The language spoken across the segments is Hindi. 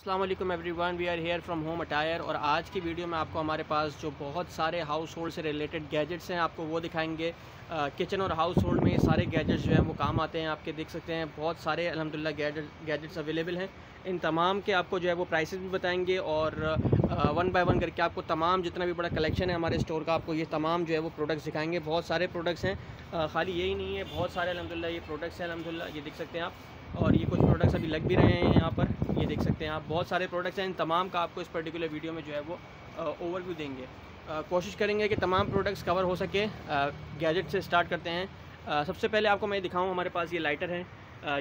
अस्सलाम वालेकुम everyone, we are here from home attire. और आज की वीडियो में आपको हमारे पास जो बहुत सारे हाउस होल्ड से रिलेटेड गैजेट्स हैं आपको वो दिखाएंगे। किचन और हाउस होल्ड में सारे गैजेट्स जो हैं वो काम आते हैं। आपके देख सकते हैं बहुत सारे अल्हम्दुलिल्लाह गैजेट्स अवेलेबल हैं। इन तमाम के आपको जो है वो प्राइसेस भी बताएंगे और वन बाय वन करके आपको तमाम जितना भी बड़ा कलेक्शन है हमारे स्टोर का आपको ये तमाम जो है वो प्रोडक्ट्स दिखाएंगे। बहुत सारे प्रोडक्ट्स हैं, खाली यही नहीं है, बहुत सारे अल्हम्दुलिल्लाह ये प्रोडक्ट्स हैं। अल्हम्दुलिल्लाह ये देख सकते हैं आप, और ये कुछ प्रोडक्ट्स अभी लग भी रहे हैं यहाँ पर, ये देख सकते हैं आप। बहुत सारे प्रोडक्ट्स हैं, इन तमाम का आपको इस पर्टिकुलर वीडियो में जो है वो ओवरव्यू देंगे। कोशिश करेंगे कि तमाम प्रोडक्ट्स कवर हो सके। गैजेट से स्टार्ट करते हैं। सबसे पहले आपको मैं दिखाऊँ, हमारे पास ये लाइटर हैं।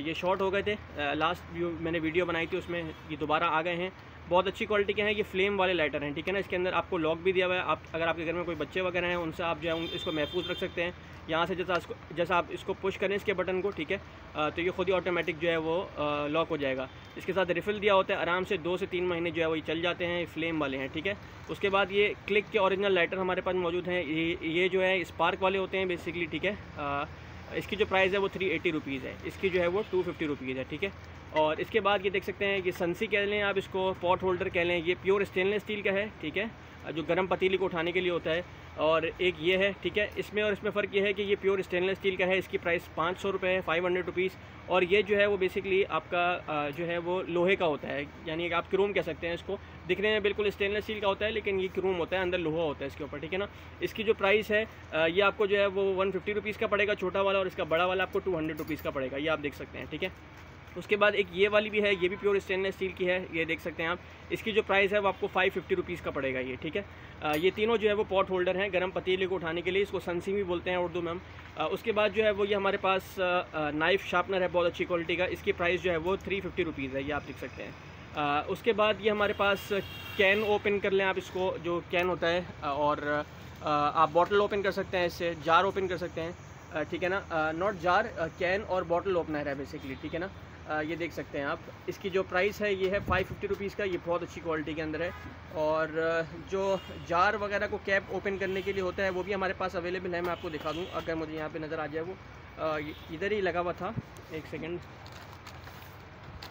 ये शॉर्ट हो गए थे, लास्ट मैंने वीडियो बनाई थी उसमें, ये दोबारा आ गए हैं। बहुत अच्छी क्वालिटी के हैं, ये फ्लेम वाले लाइटर हैं, ठीक है ना। इसके अंदर आपको लॉक भी दिया हुआ है। आप अगर आपके घर में कोई बच्चे वगैरह हैं उनसे आप जो है इसको महफूज रख सकते हैं। यहाँ से जैसा आप इसको पुश करें इसके बटन को, ठीक है, तो ये खुद ही ऑटोमेटिक जो है वो लॉक हो जाएगा। इसके साथ रिफ़िल दिया होता है, आराम से 2 से 3 महीने जो है वो चल जाते हैं। फ्लेम वाले हैं, ठीक है। उसके बाद ये क्लिक के ओरिजिनल लाइटर हमारे पास मौजूद हैं। ये जो है स्पार्क वाले होते हैं बेसिकली, ठीक है। इसकी जो प्राइस है वो 380 रुपीज़ है, इसकी जो है वो 250 रुपीज़ है, ठीक है। और इसके बाद ये देख सकते हैं कि सनसी कह लें आप इसको, पॉट होल्डर कह लें, ये प्योर स्टेनलेस स्टील का है, ठीक है, जो गरम पतीली को उठाने के लिए होता है। और एक ये है, ठीक है। इसमें और इसमें फ़र्क ये है कि ये प्योर स्टेनलेस स्टील का है, इसकी प्राइस 500 रुपये है, 500 रुपीज़। और ये जो है वो बेसिकली आपका जो है वो लोहे का होता है, यानी कि आप क्रोम कह सकते हैं इसको। दिखने में बिल्कुल स्टेनलेस स्टील का होता है लेकिन ये क्रोम होता है, अंदर लोहा होता है इसके ऊपर, ठीक है ना। इसकी जो प्राइस है ये आपको जो है वो 150 रुपीज़ का पड़ेगा छोटा वाला, और इसका बड़ा वाला आपको 200 रुपीज़ का पड़ेगा, ये आप देख सकते हैं, ठीक है। उसके बाद एक ये वाली भी है, ये भी प्योर स्टेनलेस स्टील की है, ये देख सकते हैं आप। इसकी जो प्राइस है वो आपको 550 रुपीज़ का पड़ेगा ये, ठीक है। ये तीनों जो है वो पॉट होल्डर हैं, गरम पतीले को उठाने के लिए, इसको सनसी भी बोलते हैं उर्दू में हम। उसके बाद जो है वो ये हमारे पास नाइफ़ शार्पनर है, बहुत अच्छी क्वालिटी का, इसकी प्राइस जो है वो 350 रुपीज़ है, ये आप देख सकते हैं। उसके बाद ये हमारे पास कैन ओपन कर लें आप इसको, जो कैन होता है, और आप बॉटल ओपन कर सकते हैं इससे, जार ओपन कर सकते हैं, ठीक है ना। नॉट जार, कैन और बॉटल ओपनर है बेसिकली, ठीक है ना। ये देख सकते हैं आप। इसकी जो प्राइस है ये है 550 रुपीज़ का, ये बहुत अच्छी क्वालिटी के अंदर है। और जो जार वगैरह को कैप ओपन करने के लिए होता है वो भी हमारे पास अवेलेबल है। मैं आपको दिखा दूँ, अगर मुझे यहाँ पे नज़र आ जाए, वो इधर ही लगा हुआ था, एक सेकेंड,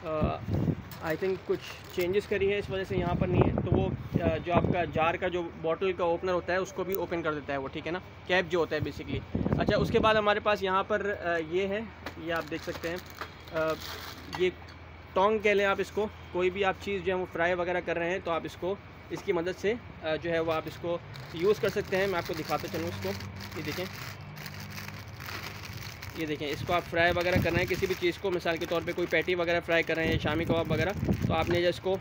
आई थिंक कुछ चेंजेस करी है इस वजह से यहाँ पर नहीं है। तो वो जो आपका जार का जो बॉटल का ओपनर होता है उसको भी ओपन कर देता है वो, ठीक है ना, कैप जो होता है बेसिकली। अच्छा, उसके बाद हमारे पास यहाँ पर ये है, ये आप देख सकते हैं, ये टोंग कह लें आप इसको। कोई भी आप चीज़ जो है वो फ्राई वगैरह कर रहे हैं तो आप इसको इसकी मदद से जो है वो आप इसको यूज़ कर सकते हैं। मैं आपको दिखाता चलूँ इसको, ये देखें, ये देखें, इसको आप फ्राई वगैरह कर रहे हैं किसी भी चीज़ को, मिसाल के तौर पे कोई पैटी वगैरह फ्राई कर रहे हैं, शामी कबाब वगैरह, तो आपने जो इसको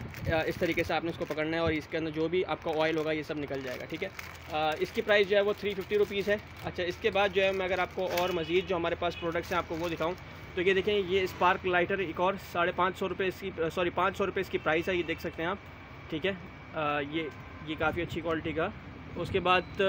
इस तरीके से आपने इसको पकड़ना है और इसके अंदर जो भी आपका ऑयल होगा ये सब निकल जाएगा, ठीक है। इसकी प्राइस जो है वो 350 रुपीज़ है। अच्छा, इसके बाद जो है मैं अगर आपको और मज़ीद जो हमारे पास प्रोडक्ट्स हैं आपको वो दिखाऊँ, तो ये देखें, ये स्पार्क लाइटर एक और 550 रुपये इसकी, सॉरी 500 रुपये इसकी प्राइस है, ये देख सकते हैं आप, ठीक है। ये काफ़ी अच्छी क्वालिटी का। उसके बाद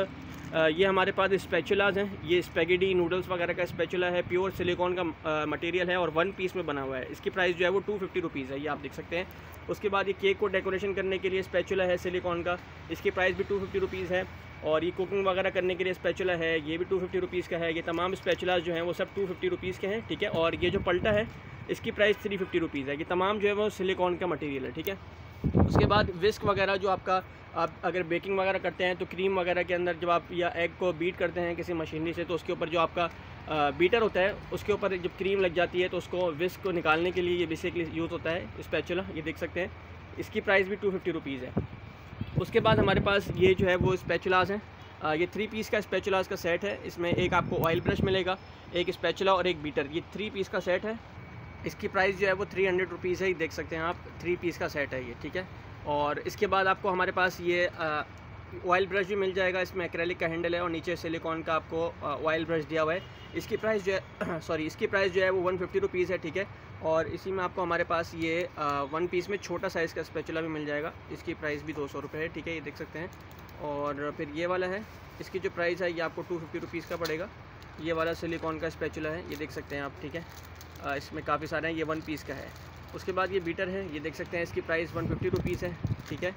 ये हमारे पास स्पैचुलाज हैं, ये स्पैगेटी नूडल्स वगैरह का स्पैचुला है, प्योर सिलिकॉन का मटेरियल है और 1 पीस में बना हुआ है। इसकी प्राइस जो है वो 250 रुपीज़ है, ये आप देख सकते हैं। उसके बाद ये केक को डेकोरेशन करने के लिए स्पैचुला है सिलिकॉन का, इसकी प्राइस भी 250 रुपीज़ है। और ये कुकिंग वगैरह करने के लिए स्पैचुला है, ये भी 250 रुपीज़ का है। ये तमाम स्पैचुलाज जो हैं वो सब 250 रुपीज़ के हैं, ठीक है। और ये जो पलटा है इसकी प्राइस 350 रुपीज़ है, ये तमाम जो है वो सिलिकॉन का मटेरियल है, ठीक है। उसके बाद विस्क वगैरह जो आपका, आप अगर बेकिंग वगैरह करते हैं तो क्रीम वगैरह के अंदर जब आप या एग को बीट करते हैं किसी मशीनरी से, तो उसके ऊपर जो आपका बीटर होता है उसके ऊपर जब क्रीम लग जाती है तो उसको विस्क को निकालने के लिए ये बेसिकली यूज़ होता है स्पैचुला, ये देख सकते हैं। इसकी प्राइस भी 250 रुपीज़ है। उसके बाद हमारे पास ये जो है वो स्पैचुलाज हैं। ये 3 पीस का स्पैचुलाज का सेट है, इसमें एक आपको ऑयल ब्रश मिलेगा, एक स्पैचुला और एक बीटर, ये 3 पीस का सेट है। इसकी प्राइस जो है वो 300 रुपीज़ है, ये देख सकते हैं आप, 3 पीस का सेट है ये, ठीक है। और इसके बाद आपको हमारे पास ये ऑयल ब्रश भी मिल जाएगा, इसमें एक्रेलिक का हैंडल है और नीचे सिलिकॉन का आपको ऑयल ब्रश दिया हुआ है। इसकी प्राइस जो है इसकी प्राइस जो है वो 150 रुपीज़ है, ठीक है। और इसी में आपको हमारे पास ये 1 पीस में छोटा साइज़ का स्पैचुला भी मिल जाएगा, इसकी प्राइस भी 200 रुपये है, ठीक है, ये देख सकते हैं। और फिर ये वाला है, इसकी जो प्राइस है ये आपको 250 रुपीज़ का पड़ेगा। ये वाला सिलिकॉन का स्पैचुला है, ये देख सकते हैं आप, ठीक है। इसमें काफ़ी सारे हैं, ये 1 पीस का है। उसके बाद ये बीटर है, ये देख सकते हैं, इसकी प्राइस 150 रुपीज़ है, ठीक है।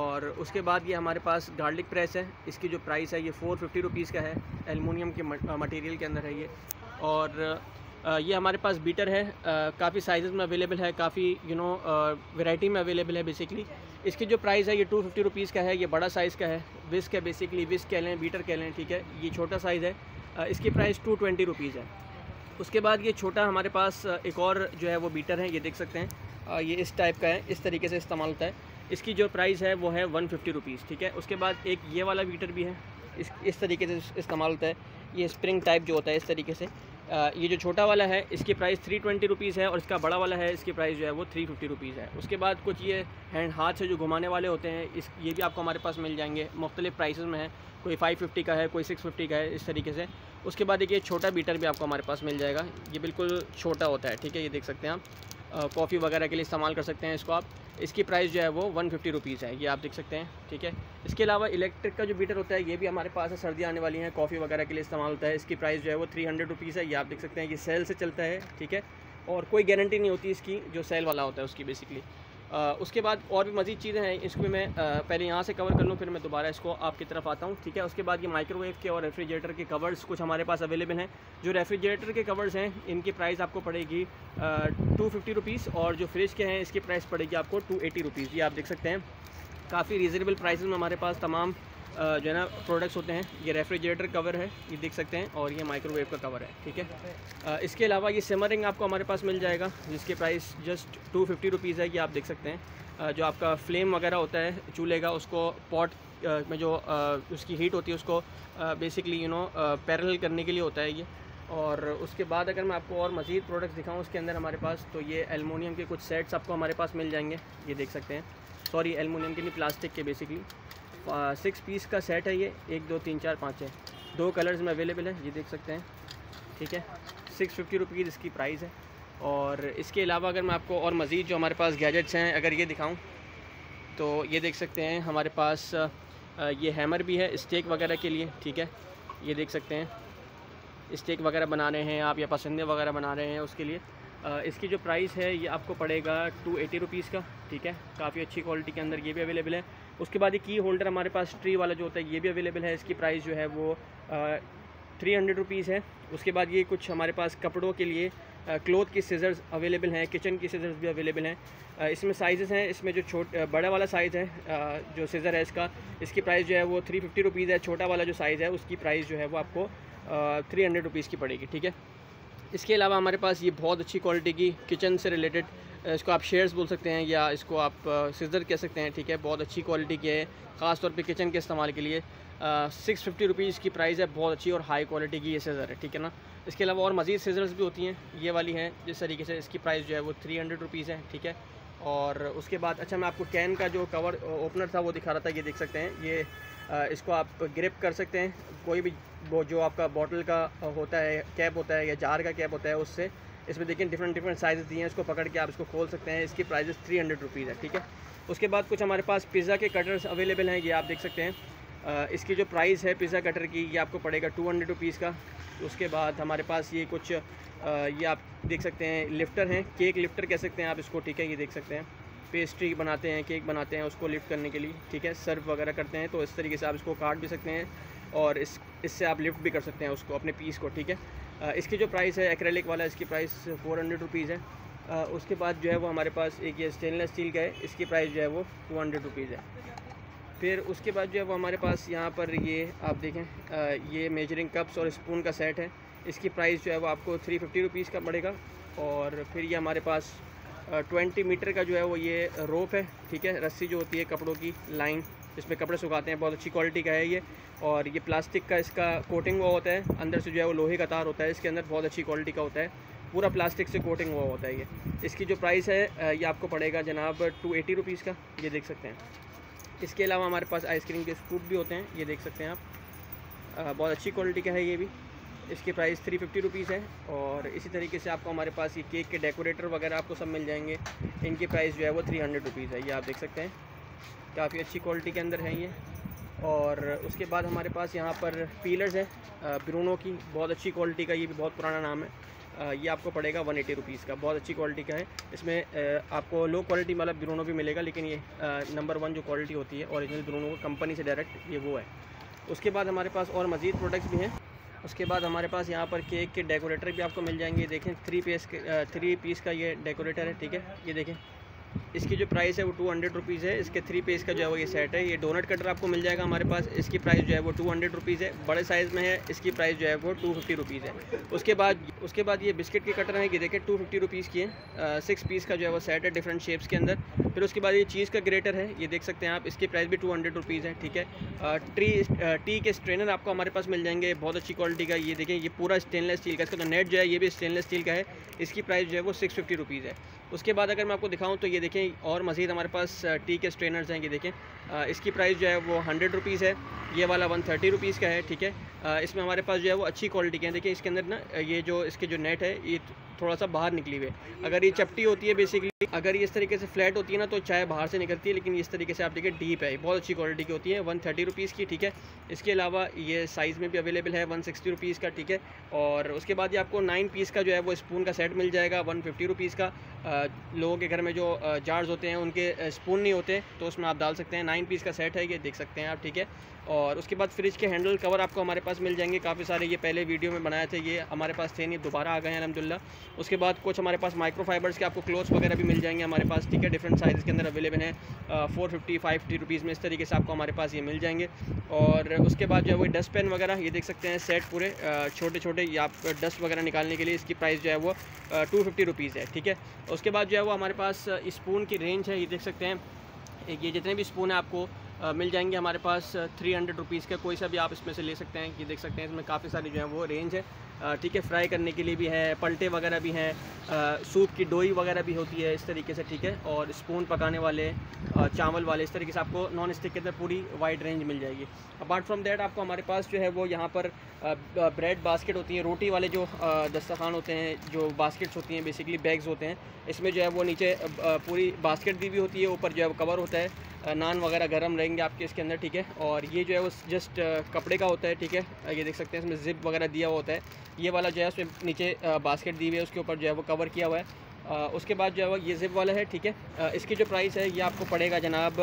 और उसके बाद ये हमारे पास गार्लिक प्रेस है, इसकी जो प्राइस है ये 450 रुपीज़ का है, एलुमिनियम के मटेरियल के अंदर है ये। और ये हमारे पास बीटर है, काफ़ी साइजेस में अवेलेबल है, काफ़ी यू नो वैरायटी में अवेलेबल है। बेसिकली इसकी जो प्राइस है ये 250 रुपीज़ का है। ये बड़ा साइज़ का है, विस्क है, बेसिकली विस्क कह लें, बीटर कह लें, ठीक है। ये छोटा साइज़ है, इसकी प्राइस 220 रुपीज़ है। उसके बाद ये छोटा हमारे पास एक और जो है वो बीटर है, ये देख सकते हैं, ये इस टाइप का है, इस तरीके से इस्तेमाल होता है। इसकी जो प्राइस है वो है 150 रुपीज़, ठीक है। उसके बाद एक ये वाला बीटर भी है, इस तरीके से इस्तेमाल होता है, ये स्प्रिंग टाइप जो होता है इस तरीके से। ये जो छोटा वाला है इसकी प्राइस 320 रुपीज़ है और इसका बड़ा वाला है इसकी प्राइस जो है वो 350 रुपीज़ है। उसके बाद कुछ ये हैंड हाथ से जो घुमाने वाले होते हैं, ये भी आपको हमारे पास मिल जाएंगे, मुख्तलिफ़ प्राइसेस में है, कोई 550 का है, कोई 650 का है, इस तरीके से। उसके बाद एक ये छोटा बीटर भी आपको हमारे पास मिल जाएगा, ये बिल्कुल छोटा होता है, ठीक है। ये देख सकते हैं आप, कॉफ़ी वगैरह के लिए इस्तेमाल कर सकते हैं इसको आप। इसकी प्राइस जो है वो 150 रुपीज़ है, ये आप देख सकते हैं, ठीक है। इसके अलावा इलेक्ट्रिक का जो बीटर होता है ये भी हमारे पास है, सर्दी आने वाली है, कॉफ़ी वगैरह के लिए इस्तेमाल होता है। इसकी प्राइस जो है वो 300 रुपीज़ है, ये आप देख सकते हैं। ये सेल से चलता है, ठीक है, और कोई गारंटी नहीं होती इसकी, जो सेल वाला होता है उसकी बेसिकली। उसके बाद और भी मज़ीद चीज़ें हैं, इसको मैं पहले यहाँ से कवर कर लूँ, फिर मैं दोबारा इसको आपकी तरफ आता हूँ, ठीक है। उसके बाद ये माइक्रोवेव के और रेफ्रिजरेटर के कवर्स कुछ हमारे पास अवेलेबल हैं। जो रेफ्रिजरेटर के कवर्स हैं इनकी प्राइस आपको पड़ेगी 250 रुपीज़, और जो फ्रिज के हैं इसकी प्राइस पड़ेगी आपको 280 रुपीज़। ये आप देख सकते हैं, काफ़ी रीज़नेबल प्राइस में हमारे पास तमाम जो है ना प्रोडक्ट्स होते हैं। ये रेफ्रिजरेटर कवर है, ये देख सकते हैं, और ये माइक्रोवेव का कवर है, ठीक है। इसके अलावा ये सिमरिंग आपको हमारे पास मिल जाएगा, जिसकी प्राइस जस्ट 250 रुपीज़ है। ये आप देख सकते हैं, जो आपका फ्लेम वगैरह होता है चूल्हे का, उसको पॉट में जो उसकी हीट होती है उसको बेसिकली यू नो पैरेलल करने के लिए होता है ये। और उसके बाद अगर मैं आपको और मज़ीद प्रोडक्ट्स दिखाऊँ उसके अंदर हमारे पास, तो ये एलुमिनियम के कुछ सेट्स आपको हमारे पास मिल जाएंगे, ये देख सकते हैं, सॉरी एलुमिनियम के नहीं, प्लास्टिक के। बेसिकली 6 पीस का सेट है ये, 1 2 3 4 5 है, 2 कलर्स में अवेलेबल है, ये देख सकते हैं, ठीक है। 650 रुपीज़ इसकी प्राइस है। और इसके अलावा अगर मैं आपको और मज़ीद जो हमारे पास गैजेट्स हैं अगर ये दिखाऊं, तो ये देख सकते हैं हमारे पास ये हैमर भी है स्टेक वगैरह के लिए, ठीक है। ये देख सकते हैं, स्टेक वगैरह बना रहे हैं आप या पसंदे वगैरह बना रहे हैं उसके लिए। इसकी जो प्राइस है ये आपको पड़ेगा 280 रुपीज़ का, ठीक है। काफ़ी अच्छी क्वालिटी के अंदर ये भी अवेलेबल है। उसके बाद ये की होल्डर हमारे पास ट्री वाला जो होता है ये भी अवेलेबल है, इसकी प्राइस जो है वो 300 रुपीज़ है। उसके बाद ये कुछ हमारे पास कपड़ों के लिए क्लोथ की सीज़र्स अवेलेबल हैं, किचन की सीज़र्स भी अवेलेबल हैं। इसमें साइजेस हैं, इसमें जो बड़ा वाला साइज़ है जो सीज़र है इसका, इसकी प्राइस जो है वो 350 रुपीज़ है। छोटा वाला जो साइज़ है उसकी प्राइस जो है वो आपको 300 रुपीज़ की पड़ेगी, ठीक है। इसके अलावा हमारे पास ये बहुत अच्छी क्वालिटी की किचन से रिलेटेड, इसको आप शेयर्स बोल सकते हैं या इसको आप सीज़र कह सकते हैं, ठीक है। बहुत अच्छी क्वालिटी की है, ख़ास तौर पे किचन के इस्तेमाल के लिए। 650 रुपीज़ की प्राइस है, बहुत अच्छी और हाई क्वालिटी की ये सीज़र है, ठीक है ना। इसके अलावा और मज़ीद सीज़र्स भी होती हैं, ये वाली हैं जिस तरीके से, इसकी प्राइस जो है वो 300 रुपीज़ है, ठीक है। और उसके बाद अच्छा, मैं आपको कैन का जो कवर ओपनर था वो दिखा रहा था, ये देख सकते हैं, ये इसको आप ग्रिप कर सकते हैं, कोई भी जो आपका बॉटल का होता है कैप होता है या जार का कैप होता है उससे। इसमें देखिए डिफरेंट साइज़ दिए हैं, इसको पकड़ के आप इसको खोल सकते हैं। इसकी प्राइस 300 रुपीज़ है, ठीक है। उसके बाद कुछ हमारे पास पिज़्ज़ा के कटर्स अवेलेबल हैं, ये आप देख सकते हैं। इसकी जो प्राइस है पिज़्ज़ा कटर की ये आपको पड़ेगा 200 रुपीज़ का। उसके बाद हमारे पास ये कुछ ये आप देख सकते हैं लिफ्टर हैं, केक लिफ्टर कह सकते हैं आप इसको, ठीक है। ये देख सकते हैं, पेस्ट्री बनाते हैं, केक बनाते हैं, उसको लिफ्ट करने के लिए, ठीक है। सर्व वगैरह करते हैं तो इस तरीके से आप इसको काट भी सकते हैं और इससे आप लिफ्ट भी कर सकते हैं उसको, अपने पीस को, ठीक है। इसकी जो प्राइस है एक्रेलिक वाला, इसकी प्राइस 400 रुपीज़ है। उसके बाद जो है वो हमारे पास एक ये स्टेनलेस स्टील का है, इसकी प्राइस जो है वो 200 रुपीज़ है। फिर उसके बाद जो है वो हमारे पास यहाँ पर ये आप देखें, ये मेजरिंग कप्स और स्पून का सेट है, इसकी प्राइस जो है वो आपको 350 रुपीज़ का पड़ेगा। और फिर ये हमारे पास 20 मीटर का जो है वो ये रोप है, ठीक है, रस्सी जो होती है कपड़ों की लाइन, इसमें कपड़े सुखाते हैं, बहुत अच्छी क्वालिटी का है ये। और ये प्लास्टिक का इसका कोटिंग हुआ होता है, अंदर से जो है वो लोहे का तार होता है, इसके अंदर बहुत अच्छी क्वालिटी का होता है, पूरा प्लास्टिक से कोटिंग हुआ होता है ये। इसकी जो प्राइस है ये आपको पड़ेगा जनाब 280 रुपीज़ का, ये देख सकते हैं। इसके अलावा हमारे पास आइसक्रीम के स्कूप भी होते हैं, ये देख सकते हैं आप, बहुत अच्छी क्वालिटी का है ये भी, इसकी प्राइस 350 रुपीज़ है। और इसी तरीके से आपको हमारे पास ये केक के डेकोरेटर वगैरह आपको सब मिल जाएंगे, इनकी प्राइस जो है वो 300 रुपीज़ है, ये आप देख सकते हैं, काफ़ी अच्छी क्वालिटी के अंदर हैं ये। और उसके बाद हमारे पास यहाँ पर पीलर्स है ब्रूनो की, बहुत अच्छी क्वालिटी का, ये भी बहुत पुराना नाम है, ये आपको पड़ेगा 180 रुपीज़ का, बहुत अच्छी क्वालिटी का है। इसमें आपको लो क्वालिटी वाला ब्रूनो भी मिलेगा, लेकिन ये नंबर 1 जो क्वालिटी होती है ओरिजिनल ब्रूनो कंपनी से डायरेक्ट, ये वो है। उसके बाद हमारे पास और मज़ीद प्रोडक्ट्स भी हैं, उसके बाद हमारे पास यहाँ पर केक के डेकोरेटर भी आपको मिल जाएंगे। देखें थ्री पीस का ये डेकोरेटर है, ठीक है। ये देखें इसकी जो प्राइस है वो 200 रुपीज़ है। इसके 3 पीस का जो है वो ये सेट है। ये डोनट कटर आपको मिल जाएगा हमारे पास, इसकी प्राइस जो है वो 200 रुपीज़ है। बड़े साइज़ में है, इसकी प्राइस जो है वो 250 रुपीज़ है। उसके बाद ये बिस्किट के कटर हैं, ये देखें 250 रुपीज़ की है। 6 पीस का जो है वो सेट है डिफरेंट शेप्स के अंदर। फिर उसके बाद ये चीज़ का ग्रेटर है, ये देख सकते हैं आप, इसकी प्राइस भी 200 रुपीज़ है, ठीक है। टी के स्ट्रेनर आपको हमारे पास मिल जाएंगे, बहुत अच्छी क्वालिटी का। ये देखें ये पूरा स्टेनलेस स्टील का, इसका जो नेट जो है ये भी स्टेनलेस स्टील का है। इसकी प्राइस जो है वो 650 रुपीज़ है। उसके बाद अगर मैं आपको दिखाऊँ तो ये देखें और मज़ीद हमारे पास टी के स्ट्रेनर्स हैं। ये देखें इसकी प्राइस जो है वो 100 रुपीज़ है। ये वाला 130 रुपीज़ का है, ठीक है। इसमें हमारे पास जो है वो अच्छी क्वालिटी के हैं। देखिए इसके अंदर ना ये जो इसके जो नेट है ये थोड़ा सा बाहर निकली हुई है। अगर ये चपटी होती है बेसिकली, अगर ये इस तरीके से फ्लैट होती है ना तो चाय बाहर से निकलती है, लेकिन इस तरीके से आप देखिए डीप है, बहुत अच्छी क्वालिटी की होती है। 130 रुपीज़ की, ठीक है। इसके अलावा ये साइज़ में भी अवेलेबल है 160 रुपीज़ का, ठीक है। और उसके बाद ये आपको 9 पीस का जो है वो स्पून का सेट मिल जाएगा 150 रुपीज़ का। लोगों के घर में जो जार्स होते हैं उनके स्पून नहीं होते तो उसमें आप डाल सकते हैं। 9 पीस का सेट है, ये देख सकते हैं आप, ठीक है। और उसके बाद फ्रिज के हैंडल कवर आपको हमारे पास मिल जाएंगे काफ़ी सारे। ये पहले वीडियो में बनाए थे, ये हमारे पास थे नहीं, दोबारा आ गए हैं अल्हम्दुलिल्लाह। उसके बाद कुछ हमारे पास माइक्रोफाइबर्स के आपको क्लोथ्स वगैरह भी मिल जाएंगे हमारे पास, ठीक है। डिफरेंट साइज़ के अंदर अवेलेबल हैं, 450-550 रुपीज़ में इस तरीके से आपको हमारे पास ये मिल जाएंगे। और उसके बाद जो है वो डस्ट पेन वगैरह, ये देख सकते हैं सेट पूरे छोटे छोटे, ये आप डस्ट वगैरह निकालने के लिए। इसकी प्राइस जो है वो 250 रुपीज़ है, ठीक है। उसके बाद जो है वो हमारे पास स्पून की रेंज है, ये देख सकते हैं। ये जितने भी स्पून है आपको मिल जाएंगे हमारे पास 300 रुपीज़ का, कोई सा भी आप इसमें से ले सकते हैं। ये देख सकते हैं इसमें काफ़ी सारी जो है वो रेंज है, ठीक है। फ्राई करने के लिए भी है, पलटे वगैरह भी हैं, सूप की डोई वगैरह भी होती है इस तरीके से, ठीक है। और स्पून पकाने वाले, चावल वाले, इस तरीके से आपको नॉन स्टिक के अंदर पूरी वाइड रेंज मिल जाएगी। अपार्ट फ्रॉम दैट आपको हमारे पास जो है वो यहाँ पर ब्रेड बास्केट होती है, रोटी वाले जो दस्तरखान होते हैं, जो बास्केट्स होती हैं बेसिकली, बैग्स होते हैं। इसमें जो है वो नीचे पूरी बास्केट दी भी होती है, ऊपर जो है वो कवर होता है, नान वगैरह गर्म रहेंगे आपके इसके अंदर, ठीक है। और ये जो है वो जस्ट कपड़े का होता है, ठीक है। ये देख सकते हैं इसमें जिप वगैरह दिया हुआ होता है। ये वाला जो है उसमें नीचे बास्केट दी हुई है, उसके ऊपर जो है वो कवर किया हुआ है। उसके बाद जो है वो ये जिप वाला है, ठीक है। इसकी जो प्राइस है ये आपको पड़ेगा जनाब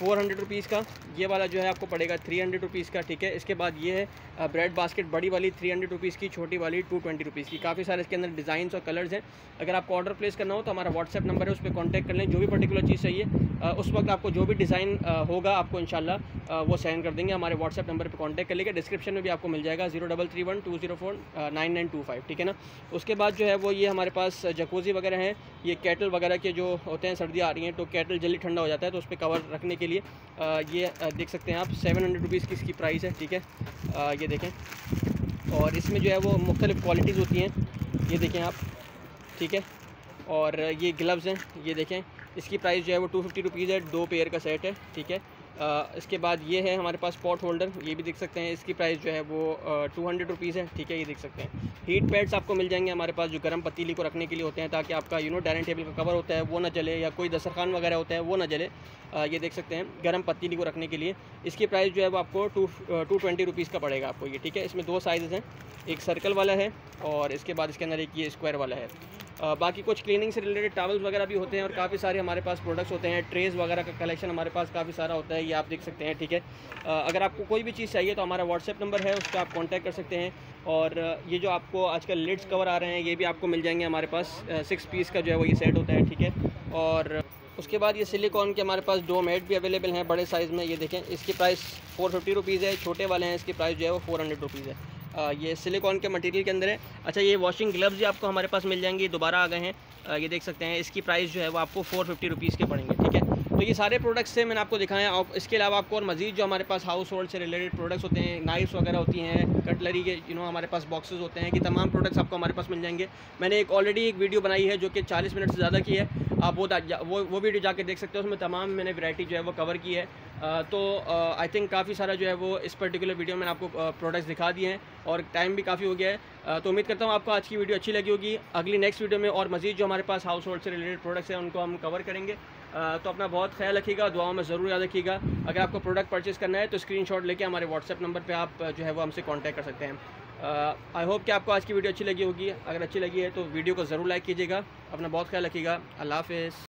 400 रुपीज़ का। ये वाला जो है आपको पड़ेगा 300 रुपीज़ का, ठीक है। इसके बाद ये है ब्रेड बास्केट, बड़ी वाली 300 रुपीज़ की, छोटी वाली 220 रुपीज़ की। काफ़ी सारे इसके अंदर डिज़ाइंस और कलर्स हैं। अगर आपको ऑर्डर प्लेस करना हो तो हमारा व्हाट्सएप नंबर है, उस पर कॉन्टैक्ट कर लें। जो भी पर्टिकुलर चीज़ चाहिए उस वक्त आपको जो भी डिज़ाइन होगा आपको इंशाल्लाह वो सेंड कर देंगे। हमारे व्हाट्सएप नंबर पर कॉन्टैक्ट कर लेंगे, डिस्क्रिप्शन में भी आपको मिल जाएगा 03312049925, ठीक है ना। उसके बाद जो है वो ये हमारे पास जकूज़ी वगैरह हैं। ये कैटल वगैरह के जो होते हैं, सर्दियाँ आ रही हैं तो कैटल जल्दी ठंडा हो जाता है, तो उस पर कवर रखने के लिए ये देख सकते हैं आप 700 रुपीज़ की इसकी प्राइस है, ठीक है। ये देखें और इसमें जो है वो मुख्तलिफ़ क्वालिटीज़ होती हैं, ये देखें आप, ठीक है। और ये ग्लव्स हैं, ये देखें इसकी प्राइस जो है वो 250 रुपीज़ है, 2 पेयर का सेट है, ठीक है। इसके बाद ये है हमारे पास पॉट होल्डर, ये भी देख सकते हैं। इसकी प्राइस जो है वो 200 रुपीज़ है, ठीक है। ये देख सकते हैं हीट पैड्स आपको मिल जाएंगे हमारे पास, जो गर्म पतीली को रखने के लिए होते हैं ताकि आपका डाइनिंग टेबल का कवर होता है वो ना जले, या कोई दस्तरखान वगैरह होता है वो ना जले। ये देख सकते हैं गर्म पतीली को रखने के लिए। इसकी प्राइस जो है वो आपको 220 रुपीज़ का पड़ेगा आपको ये, ठीक है। इसमें 2 साइज़ हैं, एक सर्कल वाला है और इसके बाद इसके अंदर एक ये स्क्वायर वाला है। बाकी कुछ क्लीनिंग से रिलेटेड टॉवल्स वगैरह भी होते हैं और काफ़ी सारे हमारे पास प्रोडक्ट्स होते हैं। ट्रेज़ वगैरह का कलेक्शन हमारे पास काफ़ी सारा होता है, ये आप देख सकते हैं, ठीक है। अगर आपको कोई भी चीज़ चाहिए तो हमारा व्हाट्सएप नंबर है, उस पर आप कॉन्टैक्ट कर सकते हैं। और ये जो आपको आजकल लिड्स कवर आ रहे हैं ये भी आपको मिल जाएंगे हमारे पास। 6 पीस का जो है वो ये सेट होता है, ठीक है। और उसके बाद ये सिलिकॉन के हमारे पास डोमेट भी अवेलेबल हैं बड़े साइज़ में, ये देखें। इसकी प्राइस 450 रुपीज़ है, छोटे वाले हैं इसकी प्राइस जो है वो 400 रुपीज़ है। ये सिलिकॉन के मटेरियल के अंदर है। अच्छा, ये वॉशिंग ग्लव्स भी आपको हमारे पास मिल जाएंगे, दोबारा आ गए हैं। ये देख सकते हैं इसकी प्राइस जो है वो आपको 450 रुपीज़ के पड़ेंगे, ठीक है। तो ये सारे प्रोडक्ट्स हैं मैंने आपको दिखाए। इसके अलावा आपको और मज़ीद जो हमारे पास हाउस होल्ड से रिलेटेड प्रोडक्ट्स होते हैं, नाइफ्स वगैरह होती हैं, कटलरी के हमारे पास बॉक्सेस होते हैं, कि तमाम प्रोडक्ट्स आपको हमारे पास मिल जाएंगे। मैंने ऑलरेडी एक वीडियो बनाई है जो कि 40 मिनट से ज़्यादा की है, आप वो वीडियो जाके देख सकते हो। उसमें तमाम मैंने वैरायटी जो है वो कवर की है। तो आई थिंक काफ़ी सारा जो है वो इस पर्टिकुलर वीडियो में आपको प्रोडक्ट्स दिखा दिए हैं और टाइम भी काफ़ी हो गया है। तो उम्मीद करता हूँ आपको आज की वीडियो अच्छी लगी होगी। अगली नेक्स्ट वीडियो में और मज़ीद जो हमारे पास हाउस होल्ड से रिलेटेड प्रोडक्ट्स हैं उनको हम कवर करेंगे। तो अपना बहुत ख्याल रखिएगा, दुआओं में ज़रूर याद रखिएगा। अगर आपको प्रोडक्ट परचेज़ करना है तो स्क्रीनशॉट लेके हमारे व्हाट्सएप नंबर पर आप जो है वो हमसे कॉन्टैक्ट कर सकते हैं। आई होप कि आपको आज की वीडियो अच्छी लगी होगी। अगर अच्छी लगी है तो वीडियो को ज़रूर लाइक कीजिएगा। अपना बहुत ख्याल रखिएगा। अल्लाह हाफ़िज़।